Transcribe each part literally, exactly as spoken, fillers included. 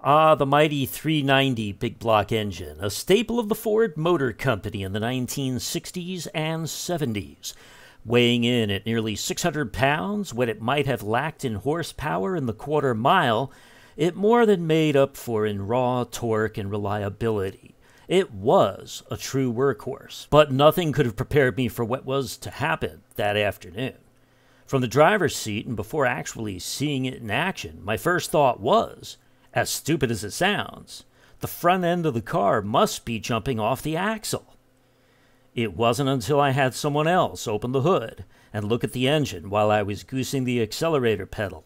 Ah, the mighty three ninety big block engine, a staple of the Ford Motor Company in the nineteen sixties and seventies. Weighing in at nearly six hundred pounds when it might have lacked in horsepower in the quarter mile, it more than made up for in raw torque and reliability. It was a true workhorse, but nothing could have prepared me for what was to happen that afternoon. From the driver's seat and before actually seeing it in action, my first thought was, as stupid as it sounds, the front end of the car must be jumping off the axle. It wasn't until I had someone else open the hood and look at the engine while I was goosing the accelerator pedal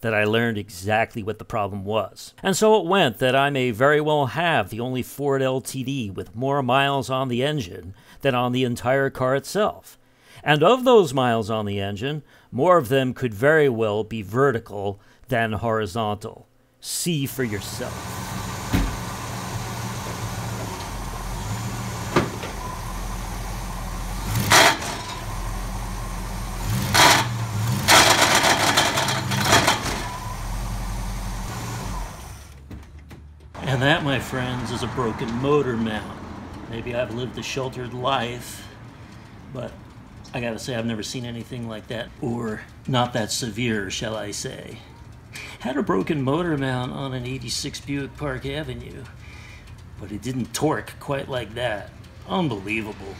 that I learned exactly what the problem was. And so it went that I may very well have the only Ford L T D with more miles on the engine than on the entire car itself. And of those miles on the engine, more of them could very well be vertical than horizontal. See for yourself. And that, my friends, is a broken motor mount. Maybe I've lived a sheltered life, but I gotta say I've never seen anything like that, or not that severe, shall I say. Had a broken motor mount on an eighty-six Buick Park Avenue, but it didn't torque quite like that. Unbelievable.